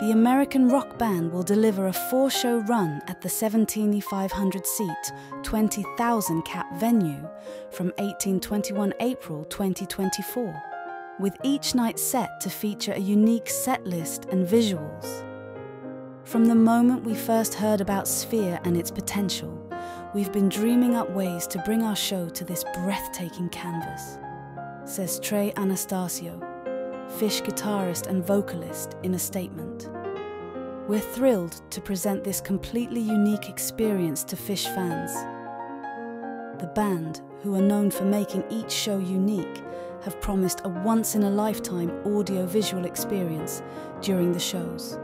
the American rock band will deliver a four-show run at the 17,500-seat, 20,000-cap venue from 18-21 April 2024, with each night set to feature a unique set list and visuals. From the moment we first heard about Sphere and its potential, we've been dreaming up ways to bring our show to this breathtaking canvas, says Trey Anastasio, Phish guitarist and vocalist, in a statement. We're thrilled to present this completely unique experience to Phish fans. The band, who are known for making each show unique, have promised a once-in-a-lifetime audio-visual experience during the shows.